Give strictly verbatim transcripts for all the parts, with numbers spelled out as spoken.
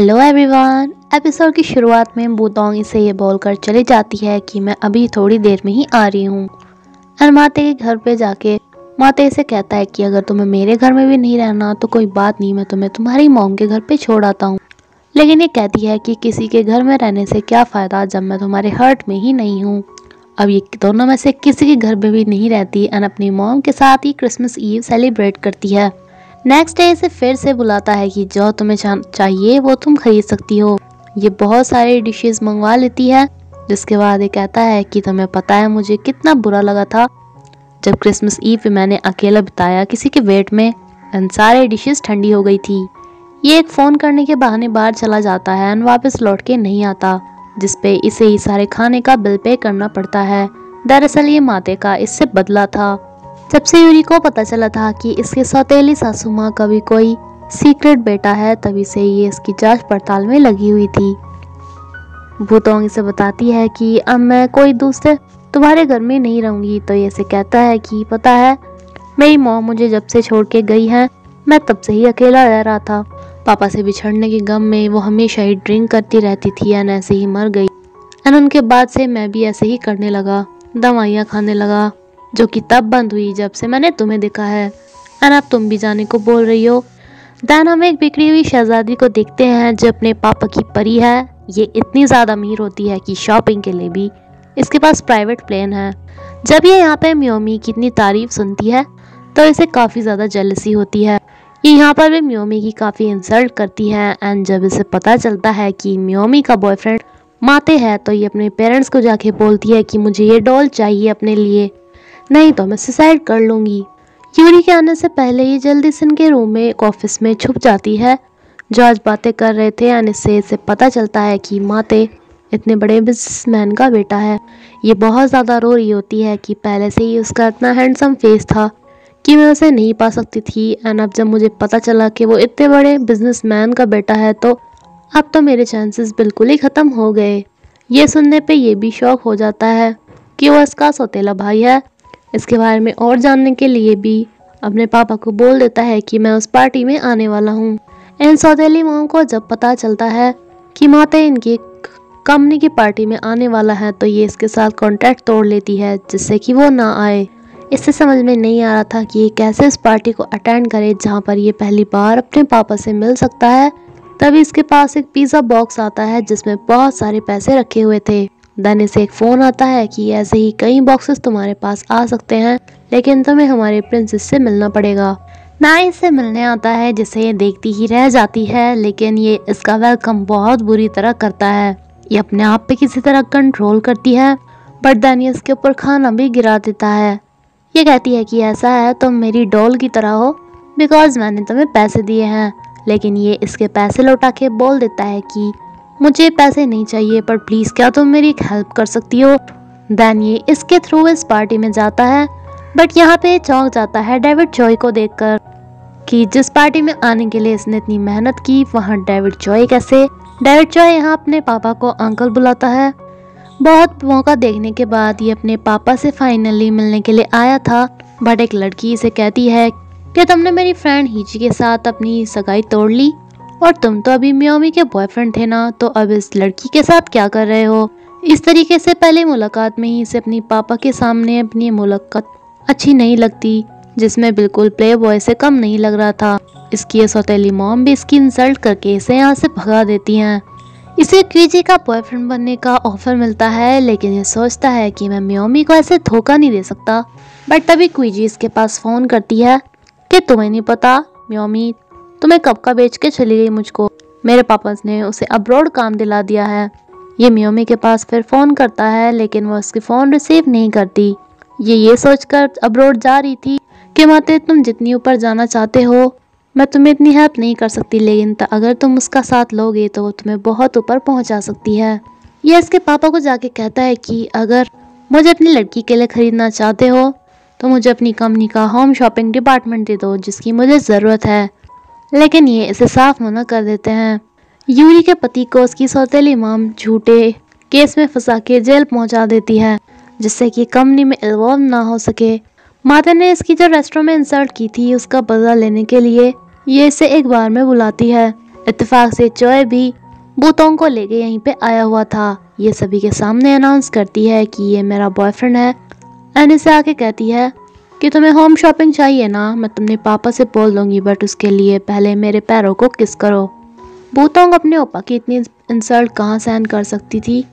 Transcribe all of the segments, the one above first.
Hello everyone. Episode की शुरुआत में बूतौंगी से ये बोलकर चली जाती है कि मैं अभी थोड़ी देर में ही आ रही हूँ। अनमाते के घर पे जाके माते से कहता है कि अगर तुम्हें मेरे घर में भी नहीं रहना तो कोई बात नहीं, मैं तुम्हें तुम्हारी मॉम के घर पे छोड़ आता हूँ। लेकिन ये कहती है कि किसी के घर में रहने से क्या फ़ायदा जब मैं तुम्हारे हर्ट में ही नहीं हूँ। अब ये दोनों में से किसी के घर में भी नहीं रहती एंड अपनी मॉम के साथ ही क्रिसमस ईव सेलिब्रेट करती है। नेक्स्ट डे इसे फिर से बुलाता है कि जो तुम्हें चाहिए वो तुम खरीद सकती हो। ये बहुत सारे डिशेस मंगवा लेती है, जिसके बाद ये कहता है कि तुम्हें पता है मुझे कितना बुरा लगा था जब क्रिसमस ईव पे मैंने अकेला बिताया किसी के वेट में एंड सारे डिशेस ठंडी हो गई थी। ये एक फ़ोन करने के बहाने बाहर चला जाता है एंड वापस लौट के नहीं आता, जिसपे इसे ही सारे खाने का बिल पे करना पड़ता है। दरअसल ये माते का इससे बदला था। जब से यूरी को पता चला था कि इसके सौतेली सासू माँ का भी कोई सीक्रेट बेटा है, तभी से ये इसकी जांच पड़ताल में लगी हुई थी। बूतौंगी से बताती है कि अब मैं कोई दूसरे तुम्हारे घर में नहीं रहूँगी, तो ये से कहता है कि पता है मेरी मॉम मुझे जब से छोड़ के गई है मैं तब से ही अकेला रह रहा था। पापा से बिछड़ने के गम में वो हमेशा ही ड्रिंक करती रहती थी एंड ऐसे ही मर गई एंड उनके बाद से मैं भी ऐसे ही करने लगा, दवाइयाँ खाने लगा जो कि तब बंद हुई जब से मैंने तुम्हें देखा है एंड अब तुम भी जाने को बोल रही हो। दैन हम एक बिगड़ी हुई शहजादी को देखते हैं जो अपने पापा की परी है। ये इतनी ज़्यादा अमीर होती है कि शॉपिंग के लिए भी इसके पास प्राइवेट प्लेन है। जब ये यहाँ पे म्योमी की इतनी तारीफ सुनती है तो इसे काफ़ी ज़्यादा जेलसी होती है। ये यहाँ पर भी म्योमी की काफ़ी इंसल्ट करती है एंड जब इसे पता चलता है कि म्योमी का बॉयफ्रेंड माते है तो ये अपने पेरेंट्स को जाके बोलती है कि मुझे ये डॉल चाहिए अपने लिए, नहीं तो मैं सुसाइड कर लूँगी। यूरी के आने से पहले ही जल्दी से इनके रूम में एक ऑफिस में छुप जाती है जो आज बातें कर रहे थे एंड इससे इसे पता चलता है कि माते इतने बड़े बिजनेसमैन का बेटा है। ये बहुत ज़्यादा रो रही होती है कि पहले से ही उसका इतना हैंडसम फेस था कि मैं उसे नहीं पा सकती थी एंड अब जब मुझे पता चला कि वो इतने बड़े बिजनेसमैन का बेटा है तो अब तो मेरे चांसेस बिल्कुल ही ख़त्म हो गए। ये सुनने पर यह भी शौक हो जाता है कि वह इसका सौतेला भाई है। इसके बारे में और जानने के लिए भी अपने पापा को बोल देता है कि मैं उस पार्टी में आने वाला हूँ। इन सौतेली माओ को जब पता चलता है कि माते इनकी कंपनी की पार्टी में आने वाला है तो ये इसके साथ कॉन्ट्रैक्ट तोड़ लेती है जिससे कि वो ना आए। इससे समझ में नहीं आ रहा था कि ये कैसे इस पार्टी को अटेंड करे जहाँ पर ये पहली बार अपने पापा से मिल सकता है। तभी इसके पास एक पिज़्ज़ा बॉक्स आता है जिसमें बहुत सारे पैसे रखे हुए थे। दाने से एक फ़ोन आता है कि ऐसे ही कई बॉक्सेस तुम्हारे पास आ सकते हैं लेकिन तुम्हें हमारे प्रिंसेस से मिलना पड़ेगा। नाई इससे मिलने आता है जिसे ये देखती ही रह जाती है, लेकिन ये इसका वेलकम बहुत बुरी तरह करता है। ये अपने आप पे किसी तरह कंट्रोल करती है बट दानी इसके ऊपर खाना भी गिरा देता है। ये कहती है कि ऐसा है तुम मेरी डॉल की तरह हो बिकॉज मैंने तुम्हें पैसे दिए हैं, लेकिन ये इसके पैसे लौटा के बोल देता है कि मुझे पैसे नहीं चाहिए पर प्लीज़ क्या तुम मेरी एक हेल्प कर सकती हो। दैन ये इसके थ्रू इस पार्टी में जाता है बट यहाँ पे चौंक जाता है डेविड चॉय को देखकर कि जिस पार्टी में आने के लिए इसने इतनी मेहनत की वहाँ डेविड चॉय कैसे। डेविड चॉय यहाँ अपने पापा को अंकल बुलाता है। बहुत मौका देखने के बाद ये अपने पापा से फाइनली मिलने के लिए आया था बट एक लड़की इसे कहती है कि तुमने मेरी फ्रेंड हिची के साथ अपनी सगाई तोड़ ली और तुम तो अभी म्योमी के बॉयफ्रेंड थे ना, तो अब इस लड़की के साथ क्या कर रहे हो। इस तरीके से पहले मुलाकात में ही इसे अपनी पापा के सामने अपनी मुलाकात अच्छी नहीं लगती जिसमें बिल्कुल प्ले बॉय से कम नहीं लग रहा था। इसकी ये सौतेली मॉम भी इसकी इंसल्ट करके इसे यहाँ से भगा देती हैं। इसे क्वीजी का बॉयफ्रेंड बनने का ऑफर मिलता है लेकिन ये सोचता है कि मैं म्योमी को ऐसे धोखा नहीं दे सकता। बट तभी क्वीजी इसके पास फ़ोन करती है कि तुम्हें नहीं पता म्योमी तुम्हें कब का बेच के चली गई, मुझको मेरे पापा ने उसे अब्रॉड काम दिला दिया है। ये म्योमी के पास फिर फ़ोन करता है लेकिन वो उसकी फ़ोन रिसीव नहीं करती। ये ये सोचकर अब्रॉड जा रही थी कि माते तुम जितनी ऊपर जाना चाहते हो मैं तुम्हें इतनी हेल्प नहीं कर सकती, लेकिन अगर तुम उसका साथ लोगे तो वो तुम्हें बहुत ऊपर पहुंचा सकती है। ये इसके पापा को जाके कहता है कि अगर मुझे अपनी लड़की के लिए ख़रीदना चाहते हो तो मुझे अपनी कंपनी का होम शॉपिंग डिपार्टमेंट दे दो जिसकी मुझे ज़रूरत है, लेकिन ये इसे साफ मना कर देते हैं। यूरी के पति को उसकी सौतेली माम झूठे केस में फंसा के जेल पहुंचा देती है जिससे कि कंपनी में इन्वॉल्व ना हो सके। माता ने इसकी जो रेस्टोरेंट में इंसल्ट की थी उसका बदला लेने के लिए ये इसे एक बार में बुलाती है। इत्तेफाक से चॉय भी बूतों को लेके यहीं पे आया हुआ था। ये सभी के सामने अनाउंस करती है कि ये मेरा बॉयफ्रेंड है। एनी से आके कहती है कि तुम्हें होम शॉपिंग चाहिए ना, मैं तुम्हें पापा से बोल दूंगी, बट उसके लिए पहले मेरे पैरों को किस करो। बूतोंग अपने ओपा की इतनी इंसल्ट कहाँ सहन कर सकती थी,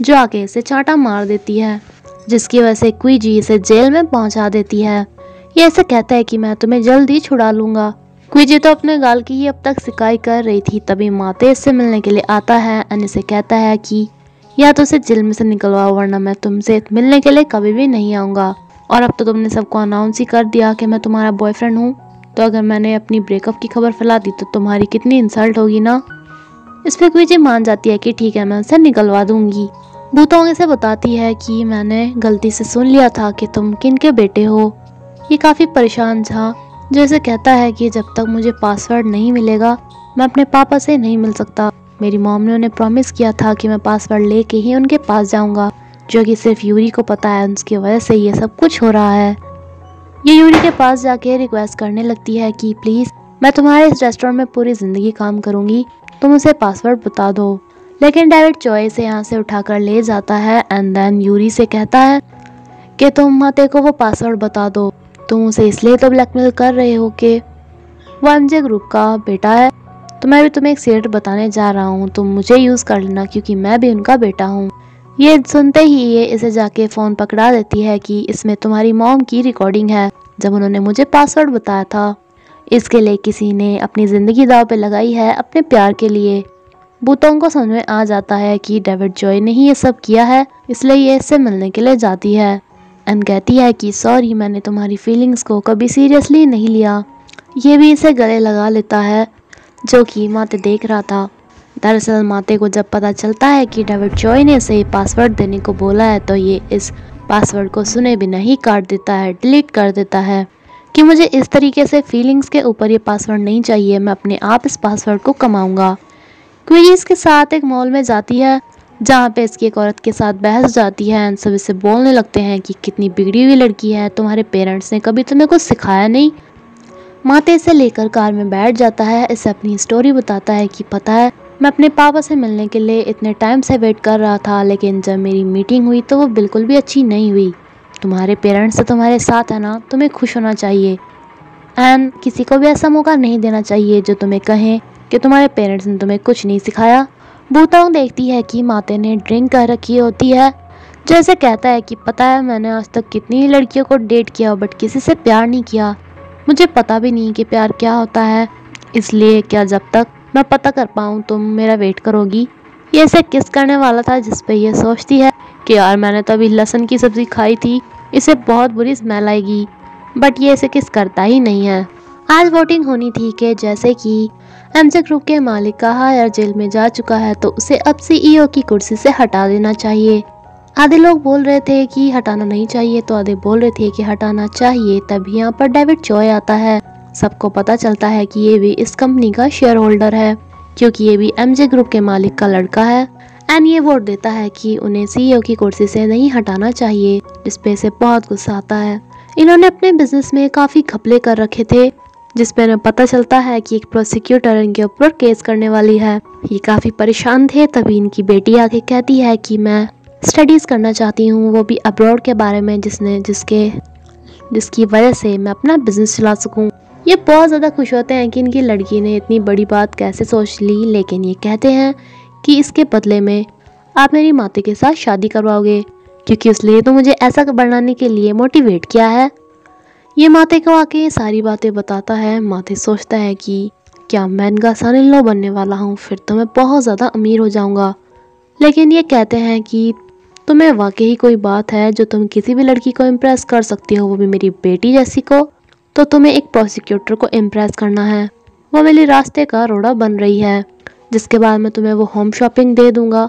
जो आके इसे चांटा मार देती है, जिसकी वजह से क्वीजी इसे जेल में पहुंचा देती है। ये ऐसे कहता है कि मैं तुम्हें जल्दी छुड़ा लूँगा। क्वीजी तो अपने गाल की ही अब तक शिकायत कर रही थी, तभी माते इससे मिलने के लिए आता है। एनी से कहता है कि या तो उसे जेल में से निकलवाओ, वरना मैं तुमसे मिलने के लिए कभी भी नहीं आऊँगा। और अब तो तुमने सबको अनाउंस ही कर दिया कि मैं तुम्हारा बॉयफ्रेंड हूँ, तो अगर मैंने अपनी ब्रेकअप की खबर फैला दी तो तुम्हारी कितनी इंसल्ट होगी ना। इस पर क्वीजी मान जाती है कि ठीक है, मैं उसे निकलवा दूँगी। बूतोंगे से बताती है कि मैंने गलती से सुन लिया था कि तुम किन के बेटे हो। ये काफ़ी परेशान था, जैसे कहता है कि जब तक मुझे पासवर्ड नहीं मिलेगा मैं अपने पापा से नहीं मिल सकता। मेरी मॉम ने उन्हें प्रॉमिस किया था कि मैं पासवर्ड लेके ही उनके पास जाऊंगा, जो कि सिर्फ यूरी को पता है। उसकी वजह से ये सब कुछ हो रहा है। ये यूरी के पास जाके रिक्वेस्ट करने लगती है कि प्लीज़ मैं तुम्हारे इस रेस्टोरेंट में पूरी ज़िंदगी काम करूँगी, तुम उसे पासवर्ड बता दो। लेकिन डेविड चॉय से यहाँ से उठा कर ले जाता है एंड देन यूरी से कहता है कि तुम माते को वो पासवर्ड बता दो, तुम उसे इसलिए तो ब्लैकमेल कर रहे हो कि वो एमजे ग्रुप का बेटा है। तो मैं भी तुम्हें एक सीक्रेट बताने जा रहा हूँ, तुम मुझे यूज़ कर लेना क्योंकि मैं भी उनका बेटा हूँ। ये सुनते ही ये इसे जाके फ़ोन पकड़ा देती है कि इसमें तुम्हारी मॉम की रिकॉर्डिंग है, जब उन्होंने मुझे पासवर्ड बताया था। इसके लिए किसी ने अपनी ज़िंदगी दाव पर लगाई है अपने प्यार के लिए। बूतों को समझ में आ जाता है कि डेविड जॉय ने ही ये सब किया है, इसलिए ये इससे मिलने के लिए जाती है। एन कहती है कि सॉरी, मैंने तुम्हारी फीलिंग्स को कभी सीरियसली नहीं लिया। ये भी इसे गले लगा लेता है, जो कि माते देख रहा था। दरअसल माते को जब पता चलता है कि डेविड चॉय ने इसे पासवर्ड देने को बोला है, तो ये इस पासवर्ड को सुने बिना ही काट देता है, डिलीट कर देता है कि मुझे इस तरीके से फीलिंग्स के ऊपर ये पासवर्ड नहीं चाहिए, मैं अपने आप इस पासवर्ड को कमाऊँगा। क्वीजी इसके साथ एक मॉल में जाती है, जहाँ पे इसकी एक औरत के साथ बहस जाती है। एंड सब इससे बोलने लगते हैं कि कितनी बिगड़ी हुई लड़की है, तुम्हारे पेरेंट्स ने कभी तुम्हें कुछ सिखाया नहीं। माते इसे लेकर कार में बैठ जाता है, इसे अपनी स्टोरी बताता है कि पता है मैं अपने पापा से मिलने के लिए इतने टाइम से वेट कर रहा था, लेकिन जब मेरी मीटिंग हुई तो वो बिल्कुल भी अच्छी नहीं हुई। तुम्हारे पेरेंट्स तो तुम्हारे साथ है ना, तुम्हें खुश होना चाहिए एंड किसी को भी ऐसा मौका नहीं देना चाहिए जो तुम्हें कहें कि तुम्हारे पेरेंट्स ने तुम्हें कुछ नहीं सिखाया। बूतोंग देखती है कि माते ने ड्रिंक कर रखी होती है, जैसे कहता है कि पता है मैंने आज तक कितनी लड़कियों को डेट किया बट किसी से प्यार नहीं किया, मुझे पता भी नहीं कि प्यार क्या होता है, इसलिए क्या जब तक मैं पता कर पाऊँ तुम मेरा वेट करोगी। ये इसे किस करने वाला था, जिस पे ये सोचती है कि यार मैंने तो अभी लहसुन की सब्ज़ी खाई थी, इसे बहुत बुरी स्मेल आएगी, बट ये इसे किस करता ही नहीं है। आज वोटिंग होनी थी कि जैसे कि एमजे ग्रुप के मालिक का हायर जेल में जा चुका है तो उसे अब सीईओ की कुर्सी से हटा देना चाहिए। आधे लोग बोल रहे थे कि हटाना नहीं चाहिए, तो आधे बोल रहे थे कि हटाना चाहिए। तभी यहाँ पर डेविड चॉय आता है। सबको पता चलता है कि ये भी इस कंपनी का शेयर होल्डर है, क्योंकि ये भी एमजे ग्रुप के मालिक का लड़का है। एंड ये वोट देता है कि उन्हें सीईओ की कुर्सी से नहीं हटाना चाहिए, जिसपे इसे बहुत गुस्सा आता है। इन्होंने अपने बिजनेस में काफ़ी घपले कर रखे थे, जिसपे उन्हें पता चलता है कि एक प्रोसिक्यूटर इनके ऊपर केस करने वाली है। ये काफ़ी परेशान थे, तभी इनकी बेटी आके कहती है कि मैं स्टडीज़ करना चाहती हूँ, वो भी अब्रॉड के बारे में, जिसने जिसके जिसकी वजह से मैं अपना बिजनेस चला सकूँ। ये बहुत ज़्यादा खुश होते हैं कि इनकी लड़की ने इतनी बड़ी बात कैसे सोच ली, लेकिन ये कहते हैं कि इसके बदले में आप मेरी माता के साथ शादी करवाओगे, क्योंकि इसलिए तो मुझे ऐसा बनाने के लिए मोटिवेट किया है। ये माते को आके सारी बातें बताता है। माते सोचता है कि क्या मैं इनका सन इन लॉ बनने वाला हूँ, फिर तो मैं बहुत ज़्यादा अमीर हो जाऊँगा। लेकिन ये कहते हैं कि तुम्हें वाकई ही कोई बात है जो तुम किसी भी लड़की को इम्प्रेस कर सकती हो, वो भी मेरी बेटी जैसी को, तो तुम्हें एक प्रोसिक्यूटर को इम्प्रेस करना है। वो मेरे रास्ते का रोड़ा बन रही है, जिसके बाद मैं तुम्हें वो होम शॉपिंग दे दूँगा,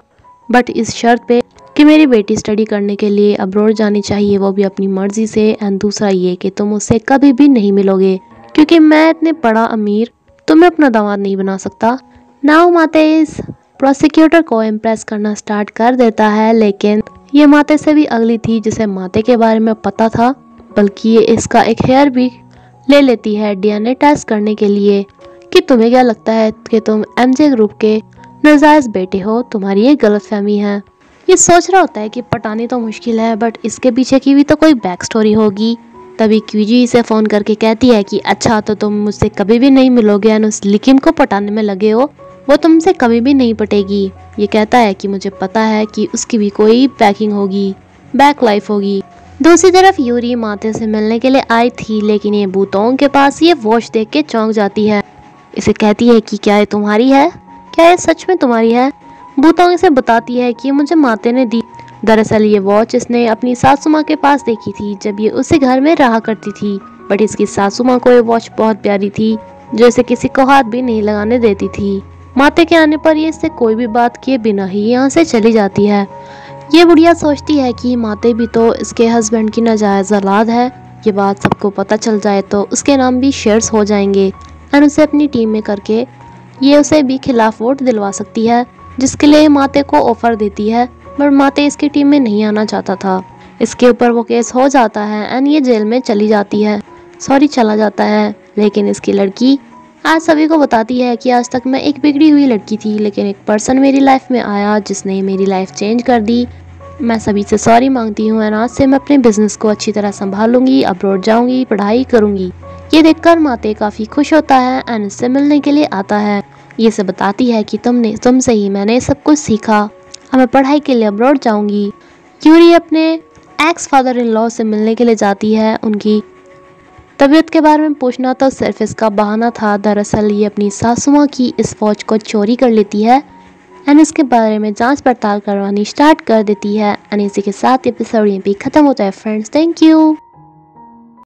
बट इस शर्त पर कि मेरी बेटी स्टडी करने के लिए अब्रॉड जानी चाहिए, वो भी अपनी मर्जी से। एंड दूसरा ये कि तुम उससे कभी भी नहीं मिलोगे, क्योंकि मैं इतने बड़ा अमीर तुम्हें अपना दामाद नहीं बना सकता। नाउ माते इस प्रोसिक्यूटर को इम्प्रेस करना स्टार्ट कर देता है, लेकिन ये माते से भी अगली थी, जिसे माते के बारे में पता था, बल्कि ये इसका एक हेयर भी ले लेती है डीएनए टेस्ट करने के लिए कि तुम्हें क्या लगता है कि तुम एमजे ग्रुप के नाजायज बेटे हो, तुम्हारी ये गलतफहमी है। ये सोच रहा होता है कि पटानी तो मुश्किल है बट इसके पीछे की भी तो कोई बैक स्टोरी होगी। तभी क्यूजी इसे फ़ोन करके कहती है कि अच्छा तो तुम मुझसे कभी भी नहीं मिलोगे एंड उस लिकिम को पटाने में लगे हो, वो तुमसे कभी भी नहीं पटेगी। ये कहता है कि मुझे पता है कि उसकी भी कोई बैकिंग होगी, बैक लाइफ होगी। दूसरी तरफ यूरी माते से मिलने के लिए आई थी लेकिन ये बूतों के पास ये वॉच देख के चौंक जाती है। इसे कहती है कि क्या ये तुम्हारी है, क्या ये सच में तुम्हारी है। बूतों इसे बताती है कि मुझे माते ने दी। दरअसल ये वॉच इसने अपनी सासू माँ के पास देखी थी जब ये उसी घर में रहा करती थी, बट इसकी सासू माँ को ये वॉच बहुत प्यारी थी जो इसे किसी को हाथ भी नहीं लगाने देती थी। माते के आने पर ये इससे कोई भी बात किए बिना ही यहाँ से चली जाती है। ये बुढ़िया सोचती है कि माते भी तो इसके हस्बैंड की नाजायज़ औलाद है, ये बात सबको पता चल जाए तो उसके नाम भी शेयर्स हो जाएंगे और उसे अपनी टीम में करके ये उसे भी खिलाफ वोट दिलवा सकती है, जिसके लिए माते को ऑफर देती है। बट माते इसकी टीम में नहीं आना चाहता था। इसके ऊपर वो केस हो जाता है एंड ये जेल में चली जाती है, सॉरी चला जाता है। लेकिन इसकी लड़की आज सभी को बताती है कि आज तक मैं एक बिगड़ी हुई लड़की थी लेकिन एक पर्सन मेरी लाइफ में आया जिसने मेरी लाइफ चेंज कर दी। मैं सभी से सॉरी मांगती हूँ एंड आज से मैं अपने बिजनेस को अच्छी तरह संभालूंगी, अब्रॉड जाऊँगी, पढ़ाई करूँगी। ये देखकर माते काफ़ी खुश होता है एंड इससे मिलने के लिए आता है। ये सब बताती है कि तुमने तुमसे ही मैंने सब कुछ सीखा, मैं पढ़ाई के लिए अब्रॉड जाऊंगी। क्यूरी अपने एक्स फादर इन लॉ से मिलने के लिए जाती है। उनकी तबीयत के बारे में पूछना तो सिर्फ इसका बहाना था। दरअसल ये अपनी सासू माँ की इस वॉच को चोरी कर लेती है एंड इसके बारे में जांच पड़ताल करवानी स्टार्ट कर देती है एंड इसी के साथ एपिसोड भी खत्म होता है फ्रेंड्स। Thank you.